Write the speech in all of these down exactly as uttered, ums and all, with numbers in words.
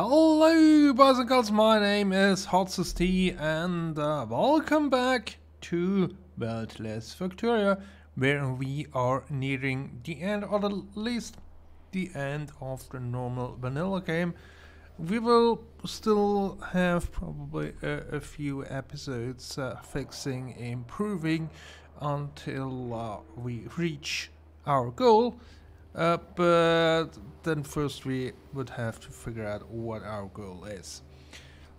Hello boys and girls, my name is HotzsT and uh, welcome back to Beltless Factorio, where we are nearing the end, or at least the end of the normal vanilla game. We will still have probably a, a few episodes uh, fixing, improving until uh, we reach our goal. Uh, but then first we would have to figure out what our goal is.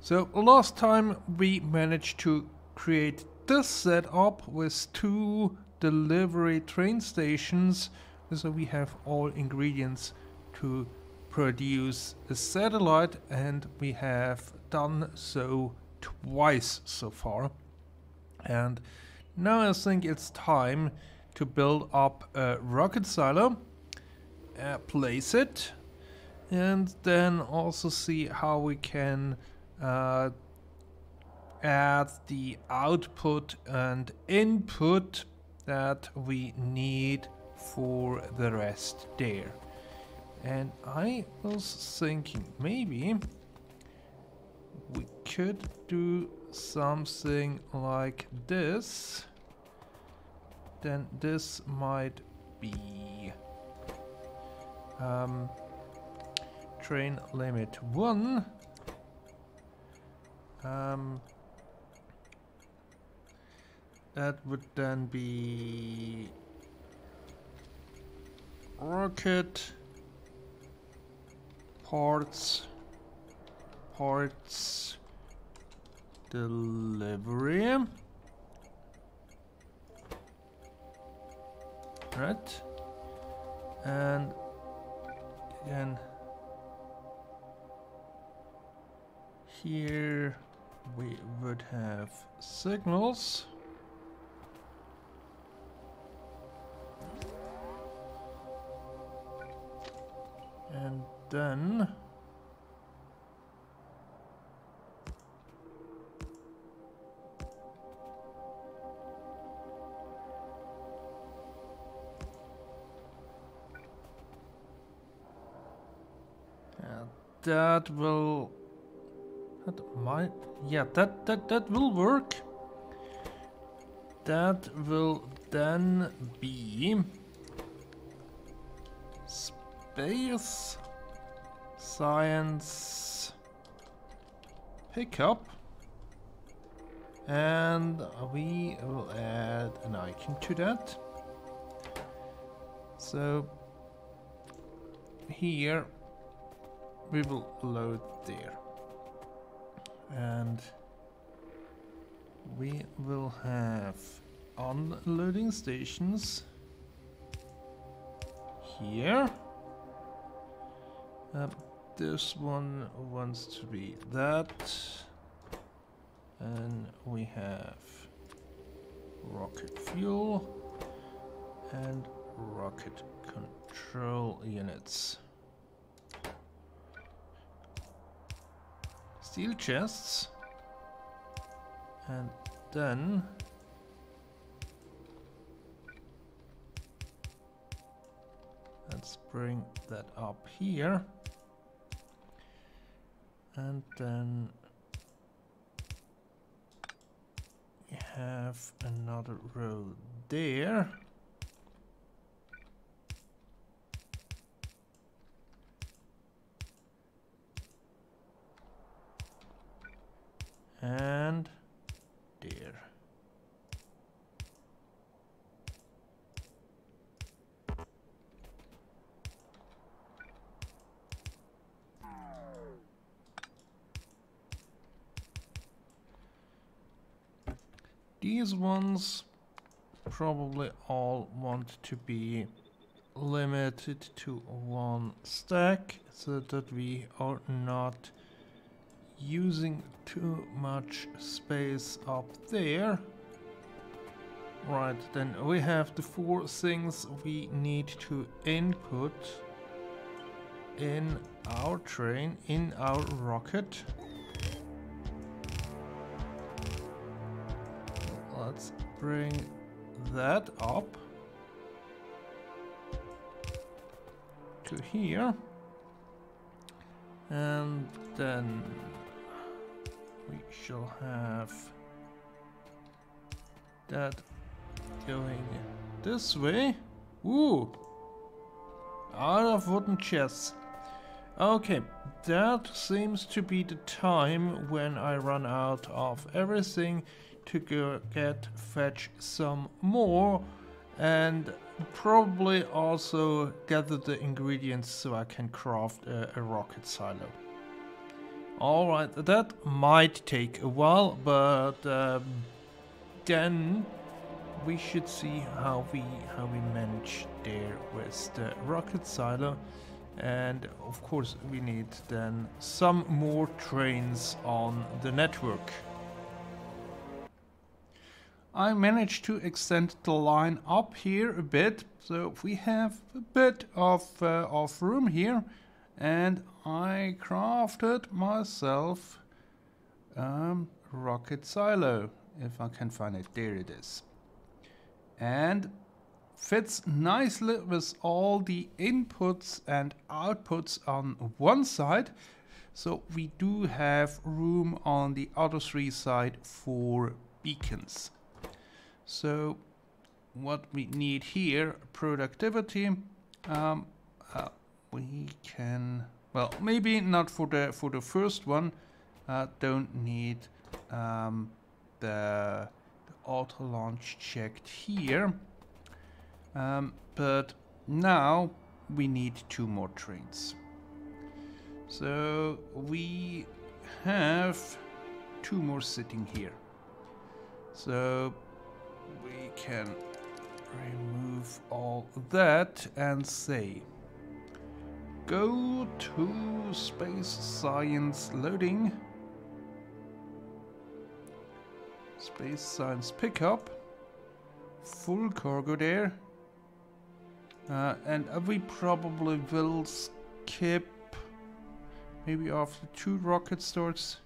So last time we managed to create this setup with two delivery train stations, so we have all ingredients to produce a satellite, and we have done so twice so far. And now I think it's time to build up a rocket silo. Uh, place it, and then also see how we can uh, add the output and input that we need for the rest there. And I was thinking maybe we could do something like this. Then this might be Um, train limit one. Um, that would then be rocket parts parts delivery. Right, and and here we would have signals. And then that will that might yeah that that that will work. That will then be space science pickup, and we will add an icon to that. So here we will load there, and we will have unloading stations here. Uh, this one wants to be that, and we have rocket fuel and rocket control units. Steel chests, and then let's bring that up here, and then we have another row there. And there. These ones probably all want to be limited to one stack, so that we are not using too much space up there. Right, then we have the four things we need to input in our train, in our rocket. Let's bring that up to here. And then we shall have that going this way. Ooh, out of wooden chests. Okay, that seems to be the time when I run out of everything to go get fetch some more, and probably also gather the ingredients so I can craft a, a rocket silo. Alright, that might take a while, but um, then we should see how we how we manage there with the rocket silo. And of course we need then some more trains on the network. I managed to extend the line up here a bit, so we have a bit of, uh, of room here, and I crafted myself um, rocket silo, if I can find it. There it is, and fits nicely with all the inputs and outputs on one side, so we do have room on the other three side for beacons. So what we need here, productivity, um, uh, we can, well, maybe not for the for the first one. Uh, don't need um, the, the auto launch checked here, um, but now we need two more trains. So we have two more sitting here. So we can remove all that and say go to space science loading, space science pickup, full cargo there, uh, and we probably will skip maybe after two rocket starts,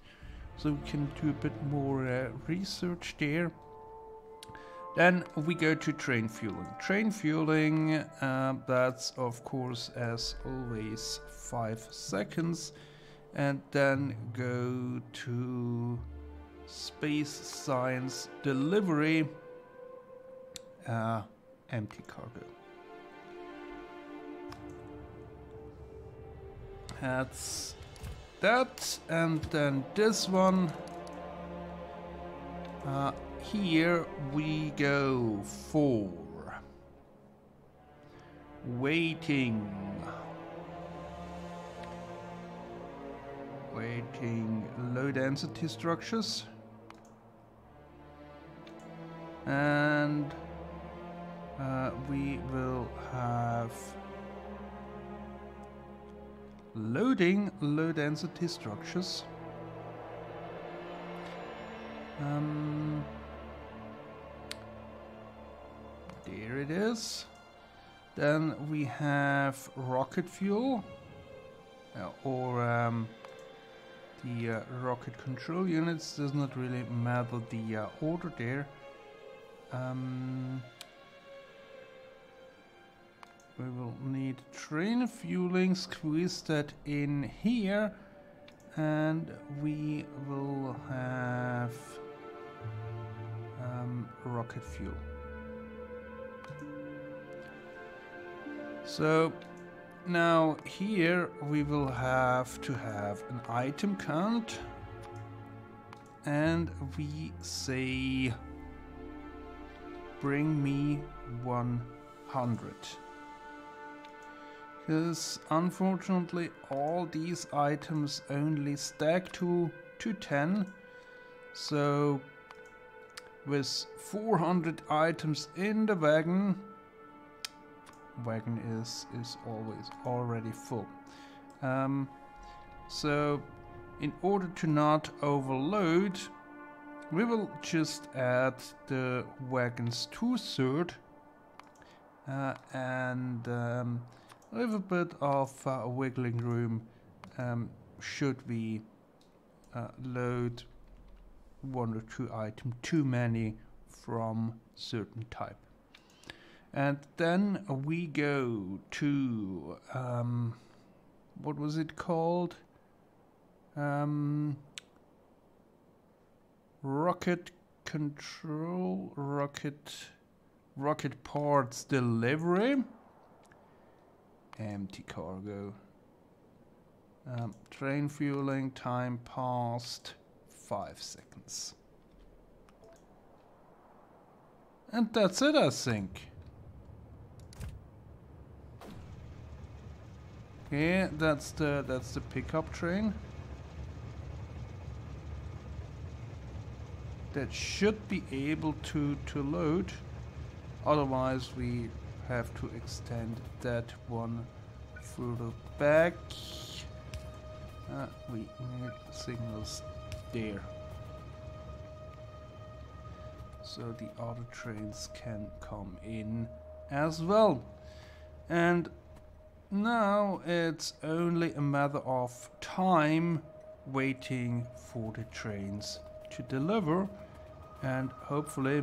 so we can do a bit more uh, research there. Then we go to train fueling. Train fueling, uh, that's of course as always five seconds. And then go to space science delivery, uh, empty cargo. That's that. And then this one. Uh, Here we go for waiting, waiting low density structures, and uh, we will have loading low density structures. Um, There it is. Then we have rocket fuel, uh, or um, the uh, rocket control units. Does not really matter the uh, order there. Um, we will need train fueling. Squeeze that in here, and we will have um, rocket fuel. So now here we will have to have an item count, and we say bring me one hundred, because unfortunately all these items only stack to, to ten, so with four hundred items in the wagon, wagon is is always already full. Um, so in order to not overload, we will just add the wagons to third, uh, and um, leave a bit of uh, wiggling room um, should we uh, load one or two items too many from certain type. And then we go to, um, what was it called? Um, rocket control, rocket, rocket parts delivery, empty cargo, um, train fueling, time passed, five seconds. And that's it, I think. Yeah, that's the that's the pickup train. That should be able to to load. Otherwise, we have to extend that one further back. Uh, we need signals there, so the other trains can come in as well. And now it's only a matter of time waiting for the trains to deliver, and hopefully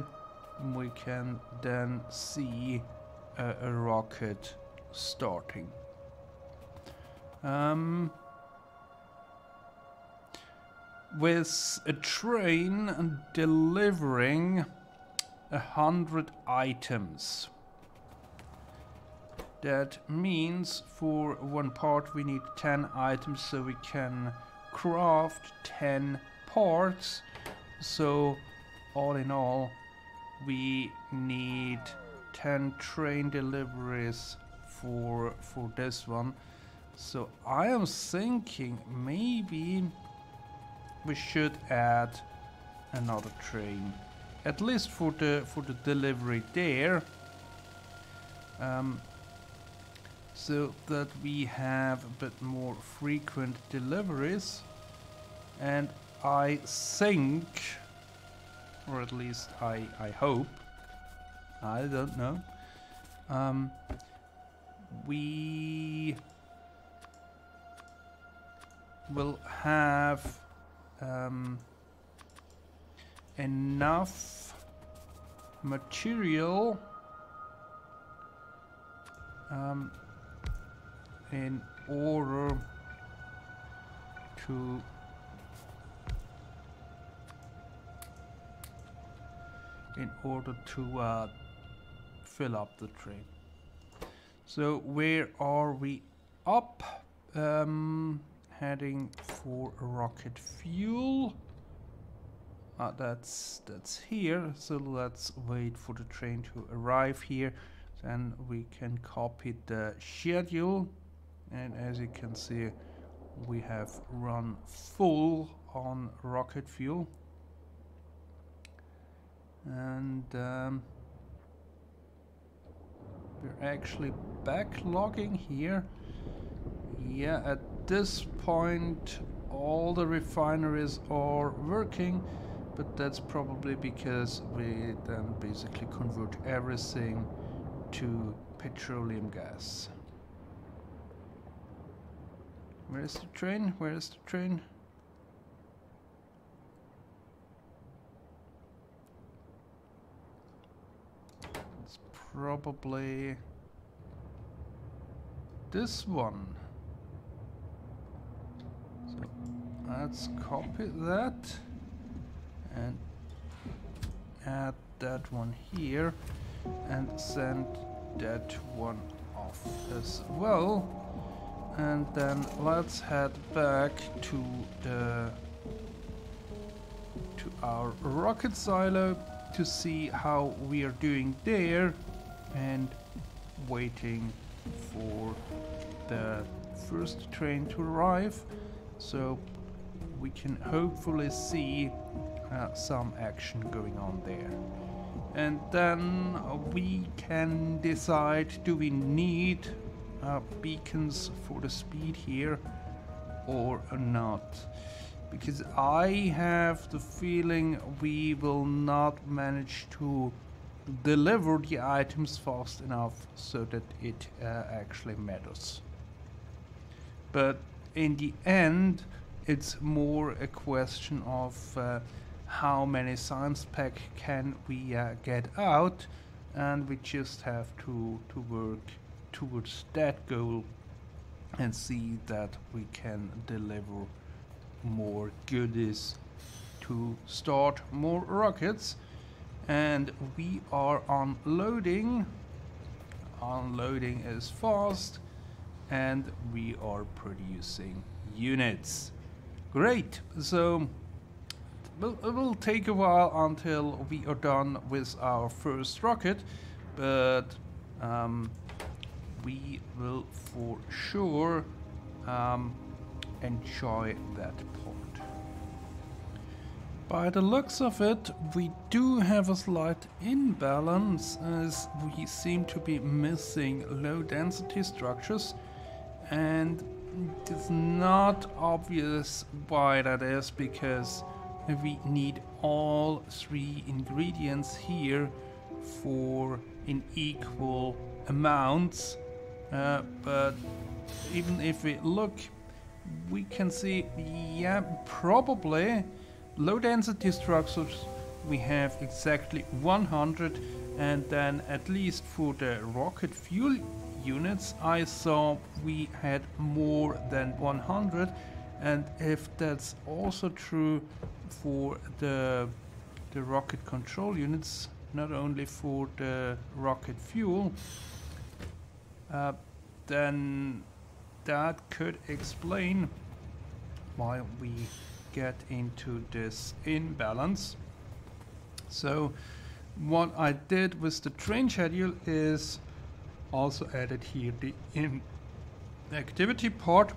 we can then see a, a rocket starting. Um, with a train delivering a hundred items. That means for one part we need ten items, so we can craft ten parts. So all in all, we need ten train deliveries for for this one. So I am thinking maybe we should add another train, at least for the for the delivery there. Um, so that we have a bit more frequent deliveries. And I think, or at least I, I hope, I don't know, um, we will have um, enough material um, in order to in order to uh, fill up the train. So where are we up? Um, heading for rocket fuel. Uh, that's that's here. So let's wait for the train to arrive here. Then we can copy the schedule. And as you can see, we have run full on rocket fuel. And um, we're actually backlogging here. Yeah, at this point all the refineries are working, but that's probably because we then basically convert everything to petroleum gas. Where is the train? Where is the train? It's probably this one. So let's copy that and add that one here and send that one off as well. And then let's head back to the to our rocket silo to see how we are doing there, and waiting for the first train to arrive so we can hopefully see uh, some action going on there. And then we can decide, do we need Uh, beacons for the speed here or not, because I have the feeling we will not manage to deliver the items fast enough so that it uh, actually matters. But in the end it's more a question of uh, how many science pack can we uh, get out, and we just have to to work towards that goal and see that we can deliver more goodies to start more rockets. And we are unloading. Unloading is fast, and we are producing units. Great. So it will take a while until we are done with our first rocket, but um, we will for sure um, enjoy that part. By the looks of it, we do have a slight imbalance, as we seem to be missing low density structures, and it's not obvious why that is, because we need all three ingredients here for in equal amounts, uh, but even if we look, we can see, yeah, probably low density structures we have exactly one hundred, and then at least for the rocket fuel units I saw we had more than one hundred. And if that's also true for the the rocket control units, not only for the rocket fuel, uh, then that could explain why we get into this imbalance. So what I did with the train schedule is also added here the in activity part,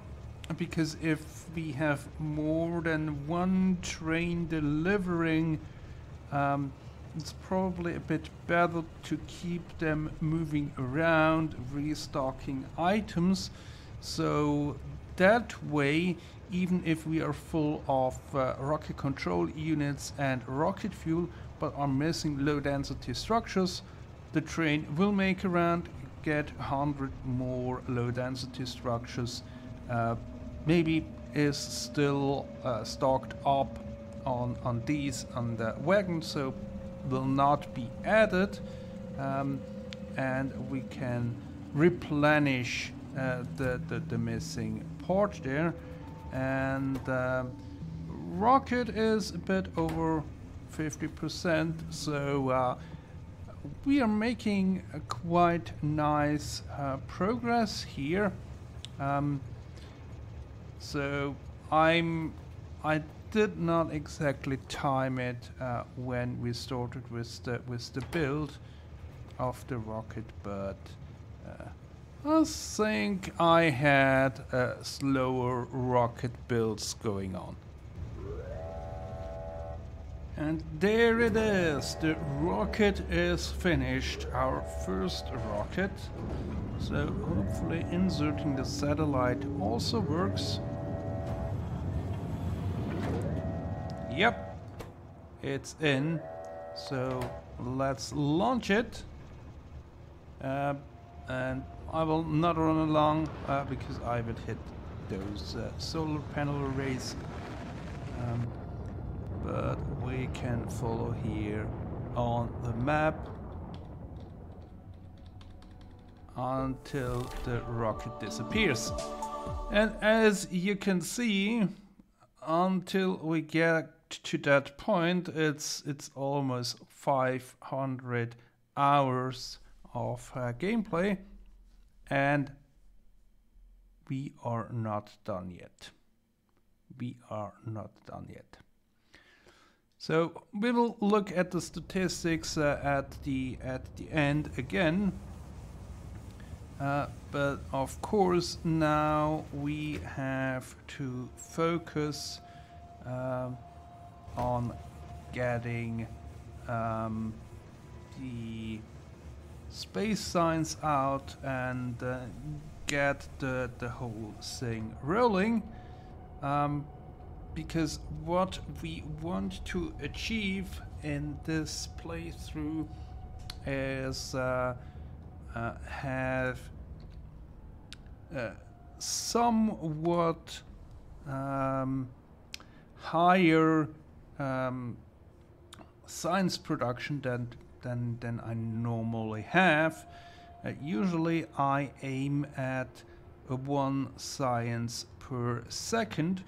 because if we have more than one train delivering, um, it's probably a bit better to keep them moving around, restocking items, so that way, even if we are full of uh, rocket control units and rocket fuel but are missing low density structures, the train will make around, get one hundred more low density structures, uh, maybe is still uh, stocked up on, on these on the wagon, so will not be added, um, and we can replenish uh, the, the, the missing part there. And uh, rocket is a bit over fifty percent, so uh, we are making a quite nice uh, progress here. Um, so I'm I did not exactly time it uh, when we started with the with the build of the rocket, but uh, I think I had uh, slower rocket builds going on. And there it is, the rocket is finished, our first rocket. So hopefully inserting the satellite also works. Yep, it's in, so let's launch it, uh, and I will not run along uh, because I would hit those uh, solar panel arrays, um, but we can follow here on the map until the rocket disappears. And as you can see, until we get to that point, it's it's almost five hundred hours of uh, gameplay, and we are not done yet. We are not done yet. So we will look at the statistics uh, at the at the end again. Uh, but of course now we have to focus uh, on getting um, the space science out and uh, get the, the whole thing rolling, um, because what we want to achieve in this playthrough is uh, Uh, have uh, somewhat um, higher um, science production than, than, than I normally have. Uh, usually I aim at uh, one science per second,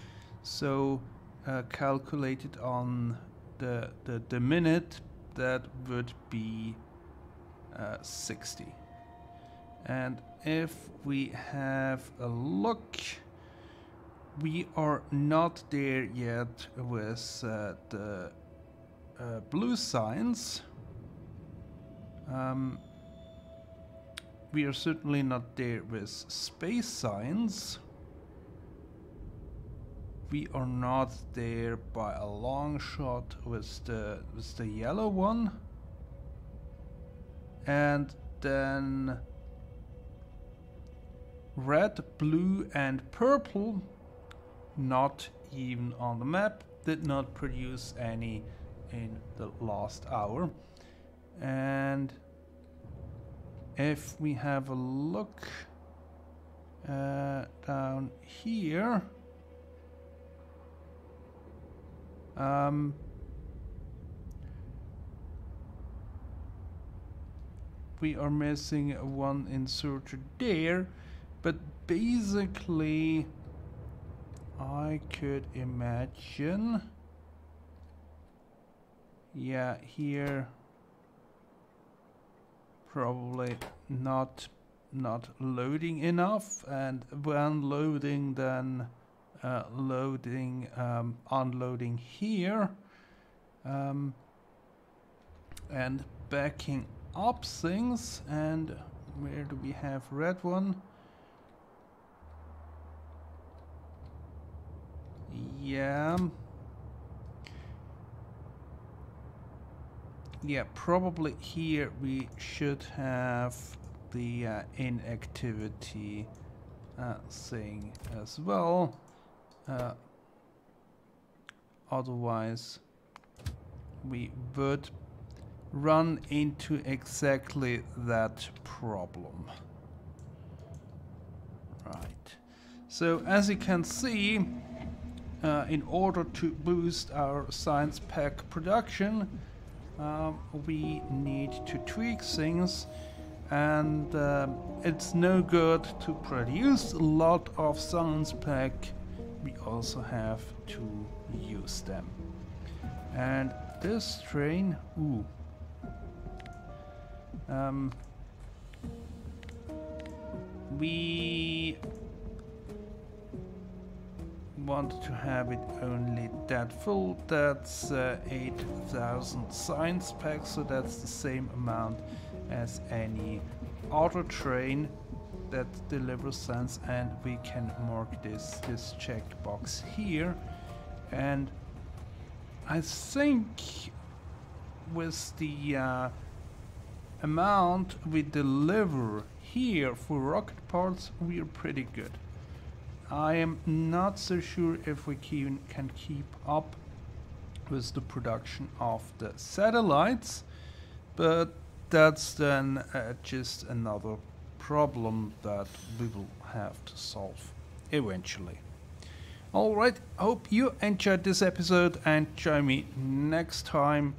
so uh, calculated on the, the, the minute, that would be uh, sixty. And if we have a look, we are not there yet with uh, the uh, blue signs. Um, we are certainly not there with space signs. We are not there by a long shot with the with the yellow one. And then red, blue and purple, not even on the map, did not produce any in the last hour. And if we have a look uh, down here, Um, we are missing one inserter there, but basically I could imagine, yeah, here probably not not loading enough, and when loading then Uh, loading, um, unloading here, um, and backing up things. And where do we have red one? Yeah, yeah, probably here we should have the uh, inactivity uh, thing as well. Uh, otherwise we would run into exactly that problem. Right, so as you can see, uh, in order to boost our science pack production, uh, we need to tweak things. And uh, it's no good to produce a lot of science pack. We also have to use them. And this train, ooh, um, we want to have it only that full. That's uh, eight thousand science packs, so that's the same amount as any other train that delivers sense. And we can mark this this checkbox here, and I think with the uh, amount we deliver here for rocket parts, we're pretty good. I am not so sure if we can, can keep up with the production of the satellites, but that's then uh, just another problem that we will have to solve eventually. Alright, hope you enjoyed this episode, and join me next time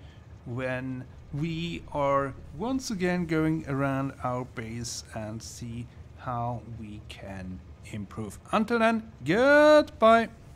when we are once again going around our base and see how we can improve. Until then, goodbye!